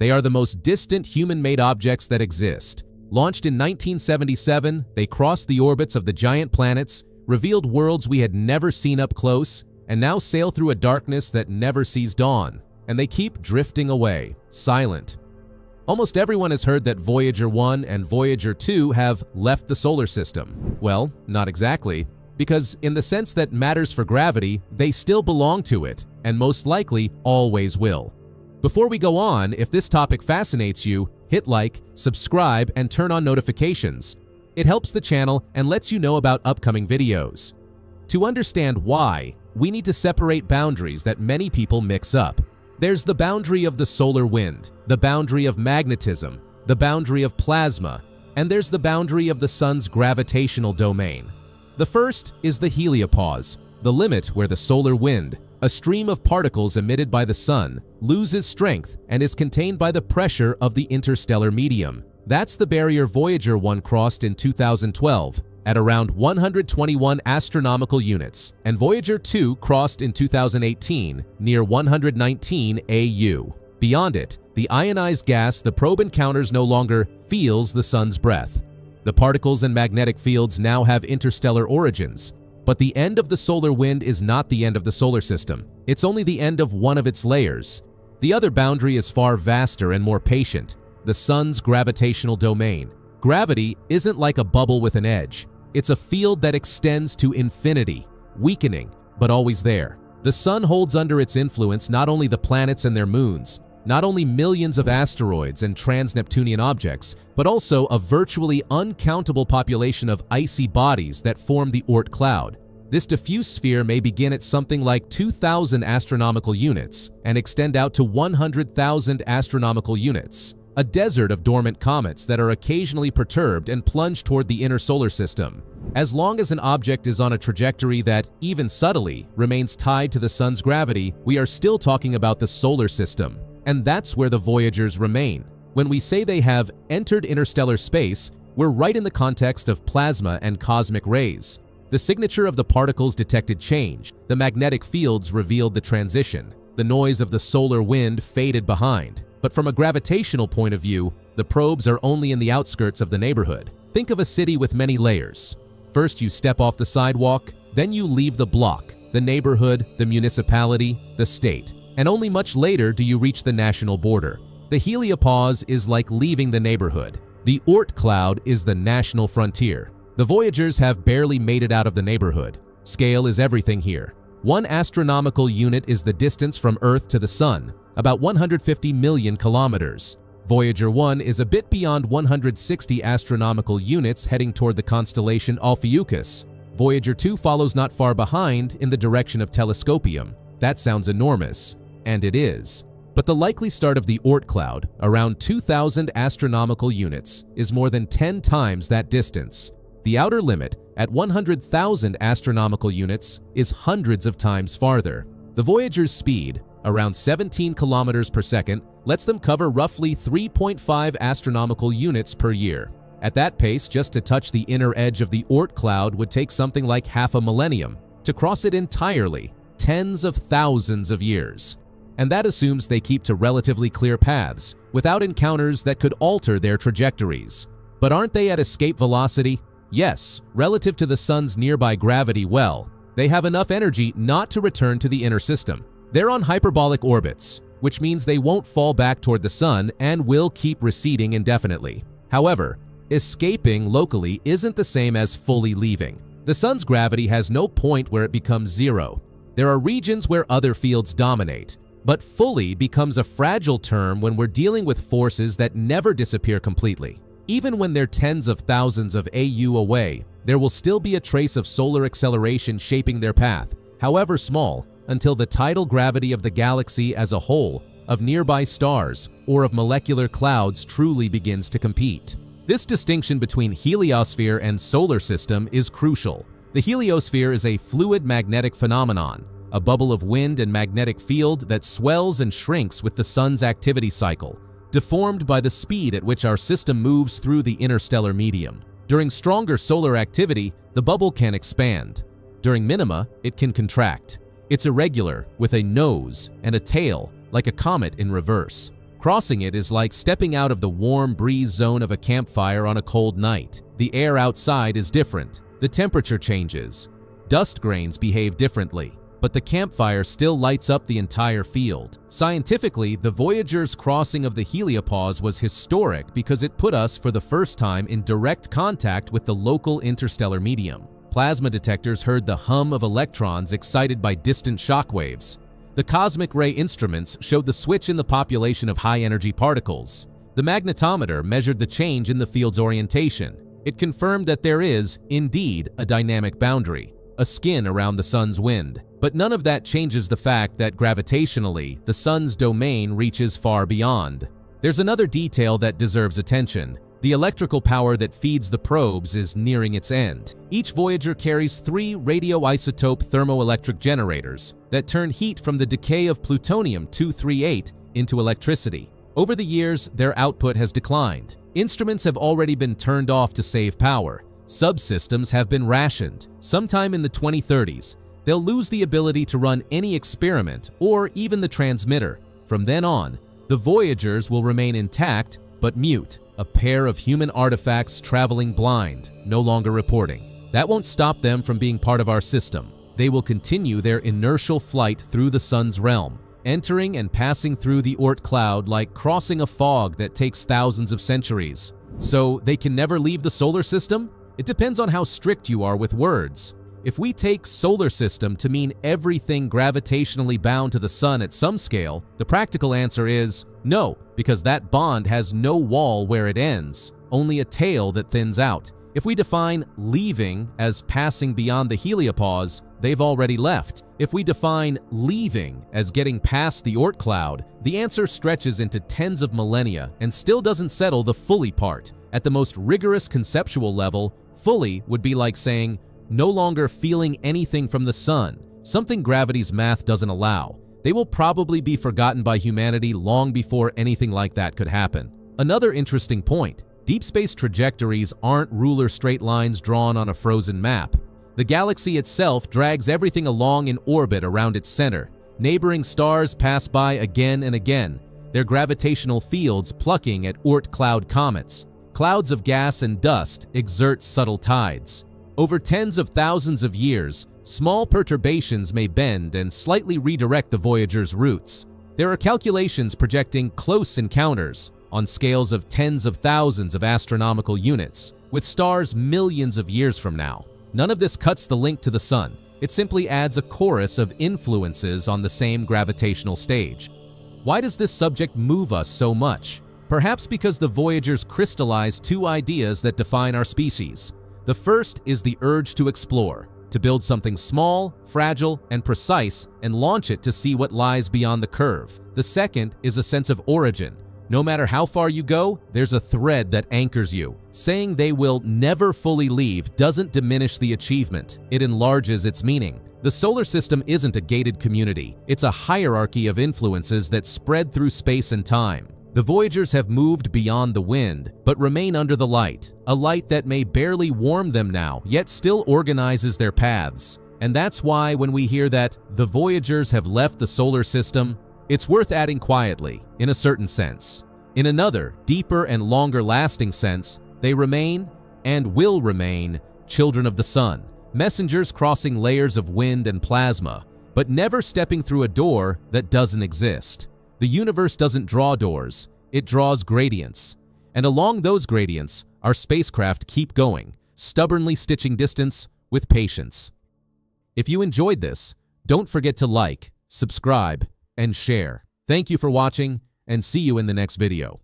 They are the most distant human-made objects that exist. Launched in 1977, they crossed the orbits of the giant planets, revealed worlds we had never seen up close, and now sail through a darkness that never sees dawn. And they keep drifting away, silent. Almost everyone has heard that Voyager 1 and Voyager 2 have left the solar system. Well, not exactly, because in the sense that matters for gravity, they still belong to it, and most likely always will. Before we go on, if this topic fascinates you, hit like, subscribe, and turn on notifications. It helps the channel and lets you know about upcoming videos. To understand why, we need to separate boundaries that many people mix up. There's the boundary of the solar wind, the boundary of magnetism, the boundary of plasma, and there's the boundary of the sun's gravitational domain. The first is the heliopause, the limit where the solar wind, a stream of particles emitted by the sun, loses strength and is contained by the pressure of the interstellar medium. That's the barrier Voyager 1 crossed in 2012 at around 121 astronomical units, and Voyager 2 crossed in 2018 near 119 AU. Beyond it, the ionized gas the probe encounters no longer feels the sun's breath. The particles and magnetic fields now have interstellar origins. But the end of the solar wind is not the end of the solar system. It's only the end of one of its layers. The other boundary is far vaster and more patient, the sun's gravitational domain. Gravity isn't like a bubble with an edge. It's a field that extends to infinity, weakening, but always there. The sun holds under its influence not only the planets and their moons, not only millions of asteroids and trans-Neptunian objects, but also a virtually uncountable population of icy bodies that form the Oort Cloud. This diffuse sphere may begin at something like 2,000 astronomical units and extend out to 100,000 astronomical units, a desert of dormant comets that are occasionally perturbed and plunge toward the inner solar system. As long as an object is on a trajectory that, even subtly, remains tied to the sun's gravity, we are still talking about the solar system. And that's where the Voyagers remain. When we say they have entered interstellar space, we're right in the context of plasma and cosmic rays. The signature of the particles detected changed, the magnetic fields revealed the transition, the noise of the solar wind faded behind. But from a gravitational point of view, the probes are only in the outskirts of the neighborhood. Think of a city with many layers. First you step off the sidewalk, then you leave the block, the neighborhood, the municipality, the state. And only much later do you reach the national border. The heliopause is like leaving the neighborhood. The Oort Cloud is the national frontier. The Voyagers have barely made it out of the neighborhood. Scale is everything here. One astronomical unit is the distance from Earth to the Sun, about 150 million kilometers. Voyager 1 is a bit beyond 160 astronomical units heading toward the constellation Ophiuchus. Voyager 2 follows not far behind in the direction of Telescopium. That sounds enormous. And it is. But the likely start of the Oort Cloud, around 2,000 astronomical units, is more than 10 times that distance. The outer limit, at 100,000 astronomical units, is hundreds of times farther. The Voyager's speed, around 17 kilometers per second, lets them cover roughly 3.5 astronomical units per year. At that pace, just to touch the inner edge of the Oort Cloud would take something like half a millennium. To cross it entirely, tens of thousands of years. And that assumes they keep to relatively clear paths, without encounters that could alter their trajectories. But aren't they at escape velocity? Yes, relative to the sun's nearby gravity well. They have enough energy not to return to the inner system. They're on hyperbolic orbits, which means they won't fall back toward the sun and will keep receding indefinitely. However, escaping locally isn't the same as fully leaving. The sun's gravity has no point where it becomes zero. There are regions where other fields dominate. But fully becomes a fragile term when we're dealing with forces that never disappear completely. Even when they're tens of thousands of AU away, there will still be a trace of solar acceleration shaping their path, however small, until the tidal gravity of the galaxy as a whole, of nearby stars, or of molecular clouds truly begins to compete. This distinction between heliosphere and solar system is crucial. The heliosphere is a fluid magnetic phenomenon, a bubble of wind and magnetic field that swells and shrinks with the sun's activity cycle, deformed by the speed at which our system moves through the interstellar medium. During stronger solar activity, the bubble can expand. During minima, it can contract. It's irregular, with a nose and a tail, like a comet in reverse. Crossing it is like stepping out of the warm breeze zone of a campfire on a cold night. The air outside is different. The temperature changes. Dust grains behave differently, but the campfire still lights up the entire field. Scientifically, the Voyager's crossing of the heliopause was historic because it put us for the first time in direct contact with the local interstellar medium. Plasma detectors heard the hum of electrons excited by distant shockwaves. The cosmic ray instruments showed the switch in the population of high-energy particles. The magnetometer measured the change in the field's orientation. It confirmed that there is, indeed, a dynamic boundary, a skin around the sun's wind. But none of that changes the fact that gravitationally, the sun's domain reaches far beyond. There's another detail that deserves attention. The electrical power that feeds the probes is nearing its end. Each Voyager carries 3 radioisotope thermoelectric generators that turn heat from the decay of plutonium-238 into electricity. Over the years, their output has declined. Instruments have already been turned off to save power. Subsystems have been rationed. Sometime in the 2030s, they'll lose the ability to run any experiment or even the transmitter. From then on, the Voyagers will remain intact but mute. A pair of human artifacts traveling blind, no longer reporting. That won't stop them from being part of our system. They will continue their inertial flight through the sun's realm, entering and passing through the Oort cloud like crossing a fog that takes thousands of centuries. So they can never leave the solar system? It depends on how strict you are with words. If we take solar system to mean everything gravitationally bound to the sun at some scale, the practical answer is no, because that bond has no wall where it ends, only a tail that thins out. If we define leaving as passing beyond the heliopause, they've already left. If we define leaving as getting past the Oort cloud, the answer stretches into tens of millennia and still doesn't settle the fully part. At the most rigorous conceptual level, fully would be like saying, no longer feeling anything from the sun, something gravity's math doesn't allow. They will probably be forgotten by humanity long before anything like that could happen. Another interesting point, deep space trajectories aren't ruler straight lines drawn on a frozen map. The galaxy itself drags everything along in orbit around its center. Neighboring stars pass by again and again, their gravitational fields plucking at Oort cloud comets. Clouds of gas and dust exert subtle tides. Over tens of thousands of years, small perturbations may bend and slightly redirect the Voyager's routes. There are calculations projecting close encounters on scales of tens of thousands of astronomical units, with stars millions of years from now. None of this cuts the link to the sun. It simply adds a chorus of influences on the same gravitational stage. Why does this subject move us so much? Perhaps because the Voyagers crystallize 2 ideas that define our species. The first is the urge to explore, to build something small, fragile, and precise, and launch it to see what lies beyond the curve. The second is a sense of origin. No matter how far you go, there's a thread that anchors you. Saying they will never fully leave doesn't diminish the achievement. It enlarges its meaning. The solar system isn't a gated community. It's a hierarchy of influences that spread through space and time. The Voyagers have moved beyond the wind, but remain under the light, a light that may barely warm them now, yet still organizes their paths. And that's why when we hear that the Voyagers have left the solar system, it's worth adding quietly, in a certain sense. In another, deeper and longer-lasting sense, they remain, and will remain, children of the sun, messengers crossing layers of wind and plasma, but never stepping through a door that doesn't exist. The universe doesn't draw doors, it draws gradients. And along those gradients, our spacecraft keep going, stubbornly stitching distance with patience. If you enjoyed this, don't forget to like, subscribe, and share. Thank you for watching, and see you in the next video.